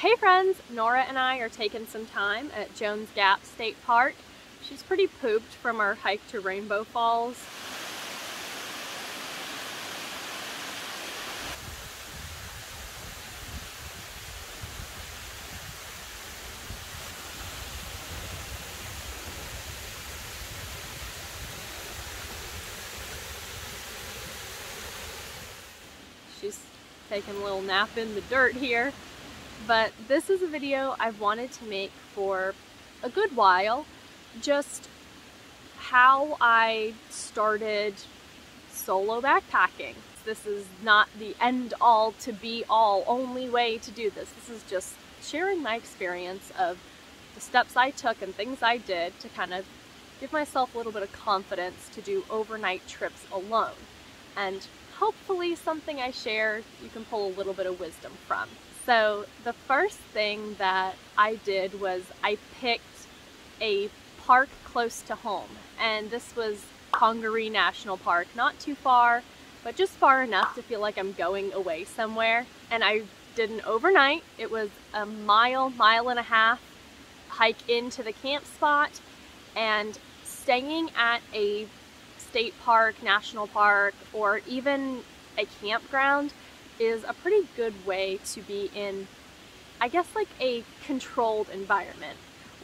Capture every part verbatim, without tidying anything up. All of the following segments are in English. Hey friends, Nora and I are taking some time at Jones Gap State Park. She's pretty pooped from our hike to Rainbow Falls. She's taking a little nap in the dirt here. But this is a video I've wanted to make for a good while. Just how I started solo backpacking. This is not the end all to be all only way to do this. This is just sharing my experience of the steps I took and things I did to kind of give myself a little bit of confidence to do overnight trips alone. And hopefully something I share you can pull a little bit of wisdom from. So the first thing that I did was I picked a park close to home, and this was Congaree National Park, not too far, but just far enough to feel like I'm going away somewhere. And I did an overnight. It was a mile, mile and a half hike into the camp spot, and staying at a state park, national park, or even a campground is a pretty good way to be in, I guess, like a controlled environment,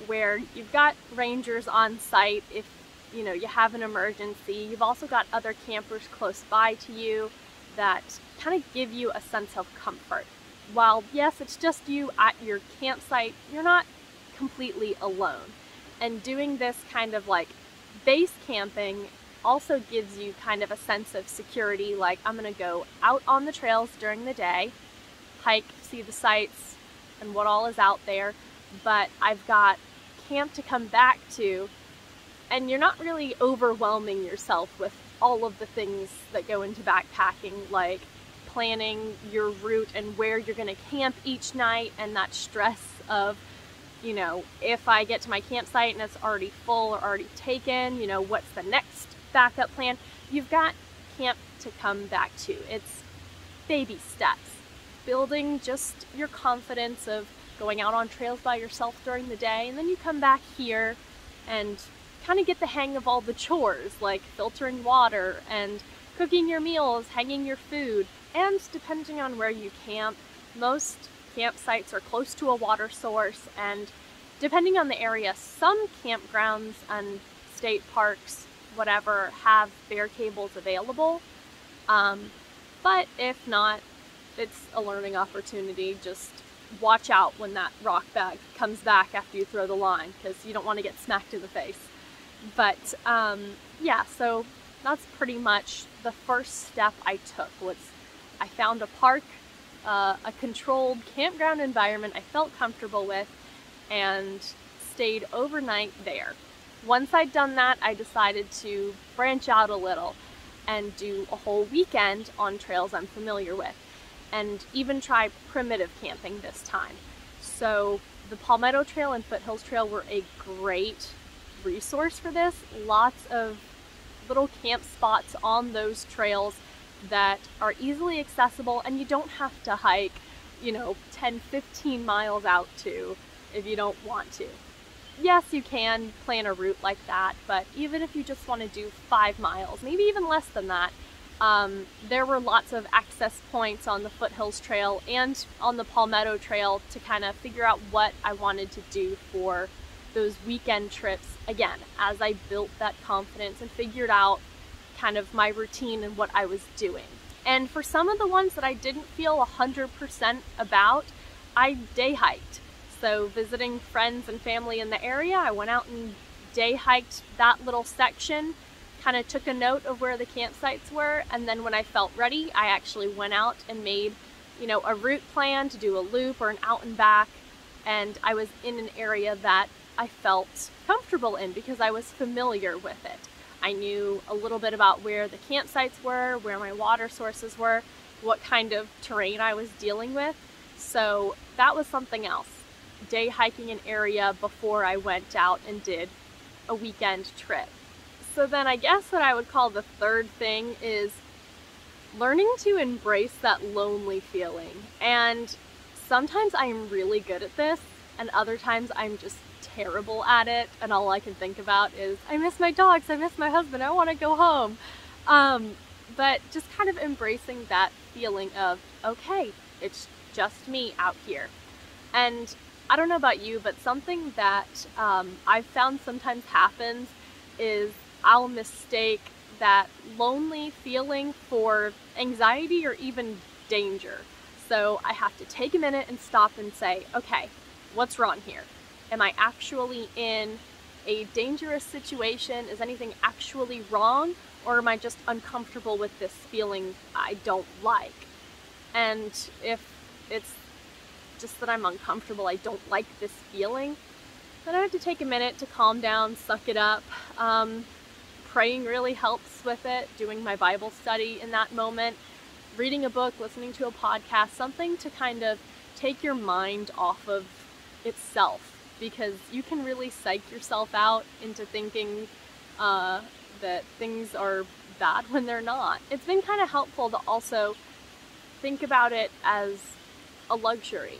where you've got rangers on site if you know you have an emergency. You've also got other campers close by to you that kind of give you a sense of comfort. While yes, it's just you at your campsite, you're not completely alone. And doing this kind of like base camping also gives you kind of a sense of security, like I'm gonna go out on the trails during the day, hike, see the sights and what all is out there, but I've got camp to come back to, and you're not really overwhelming yourself with all of the things that go into backpacking, like planning your route and where you're gonna camp each night, and that stress of, you know, if I get to my campsite and it's already full or already taken, you know, what's the next backup plan? You've got camp to come back to. It's baby steps. Building just your confidence of going out on trails by yourself during the day, and then you come back here and kind of get the hang of all the chores, like filtering water and cooking your meals, hanging your food, and depending on where you camp, most campsites are close to a water source, and depending on the area, some campgrounds and state parks, whatever, have bare tables available, um, but if not, it's a learning opportunity. Just watch out when that rock bag comes back after you throw the line, because you don't want to get smacked in the face. But um, yeah, so that's pretty much the first step I took, was I found a park, uh, a controlled campground environment I felt comfortable with, and stayed overnight there. Once I'd done that, I decided to branch out a little and do a whole weekend on trails I'm familiar with, and even try primitive camping this time. So the Palmetto Trail and Foothills Trail were a great resource for this. Lots of little camp spots on those trails that are easily accessible, and you don't have to hike, you know, ten, fifteen miles out to if you don't want to. Yes, you can plan a route like that, but even if you just want to do five miles, maybe even less than that, Um, there were lots of access points on the Foothills Trail and on the Palmetto Trail to kind of figure out what I wanted to do for those weekend trips. Again, as I built that confidence and figured out kind of my routine and what I was doing. And for some of the ones that I didn't feel one hundred percent about, I day hiked. So visiting friends and family in the area, I went out and day hiked that little section, kind of took a note of where the campsites were, and then when I felt ready, I actually went out and made, you know, a route plan to do a loop or an out and back, and I was in an area that I felt comfortable in because I was familiar with it. I knew a little bit about where the campsites were, where my water sources were, what kind of terrain I was dealing with, so that was something else. Day hiking an area before I went out and did a weekend trip. So then I guess what I would call the third thing is learning to embrace that lonely feeling. And sometimes I'm really good at this and other times I'm just terrible at it, and all I can think about is I miss my dogs, I miss my husband, I want to go home. Um, but just kind of embracing that feeling of, okay, it's just me out here. And I don't know about you, but something that um, I've found sometimes happens is I'll mistake that lonely feeling for anxiety or even danger. So I have to take a minute and stop and say, okay, what's wrong here? Am I actually in a dangerous situation? Is anything actually wrong? Or am I just uncomfortable with this feeling I don't like? And if it's just that I'm uncomfortable, I don't like this feeling, then I have to take a minute to calm down, suck it up. Um, praying really helps with it, doing my Bible study in that moment, reading a book, listening to a podcast, something to kind of take your mind off of itself, because you can really psych yourself out into thinking uh, that things are bad when they're not. It's been kind of helpful to also think about it as a luxury.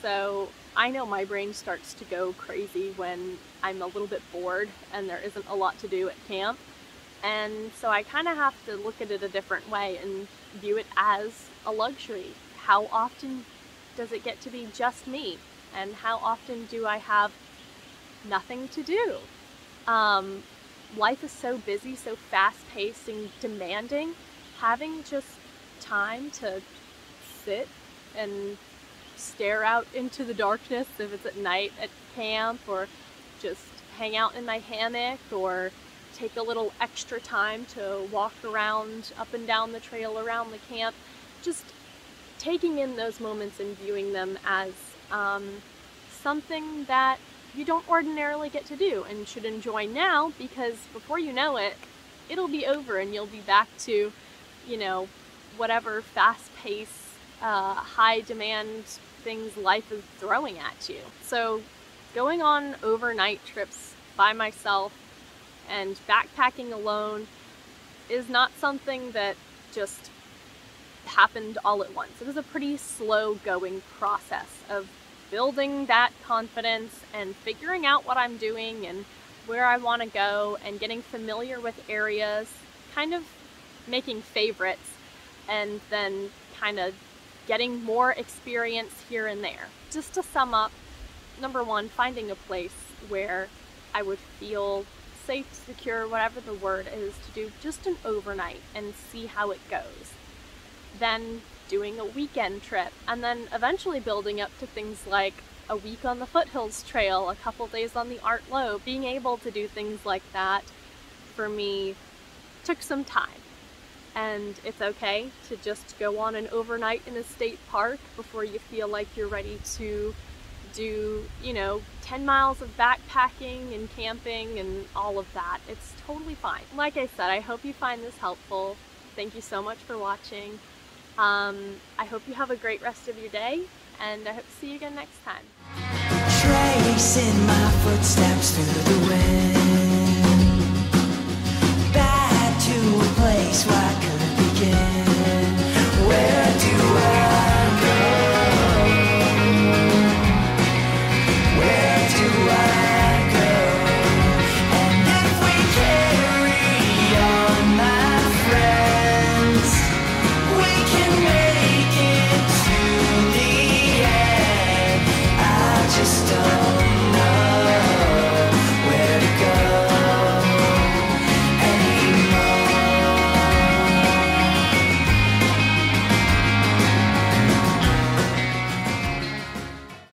So I know my brain starts to go crazy when I'm a little bit bored and there isn't a lot to do at camp. And so I kind of have to look at it a different way and view it as a luxury. How often does it get to be just me? And how often do I have nothing to do? Um, life is so busy, so fast-paced and demanding. Having just time to sit and stare out into the darkness, if it's at night at camp, or just hang out in my hammock, or take a little extra time to walk around up and down the trail around the camp. Just taking in those moments and viewing them as Um, something that you don't ordinarily get to do and should enjoy now, because before you know it, it'll be over and you'll be back to, you know, whatever fast-paced, uh, high-demand things life is throwing at you. So going on overnight trips by myself and backpacking alone is not something that just happened all at once. It was a pretty slow-going process of building that confidence and figuring out what I'm doing and where I want to go and getting familiar with areas, kind of making favorites, and then kind of getting more experience here and there. Just to sum up, number one, finding a place where I would feel safe, secure, whatever the word is, to do just an overnight and see how it goes. Then doing a weekend trip, and then eventually building up to things like a week on the Foothills Trail, a couple days on the Art Loeb. Being able to do things like that for me took some time, and it's okay to just go on an overnight in a state park before you feel like you're ready to do, you know, ten miles of backpacking and camping and all of that. It's totally fine. Like I said, I hope you find this helpful. Thank you so much for watching. Um, I hope you have a great rest of your day, and I hope to see you again next time. Tracing my footsteps through the wind.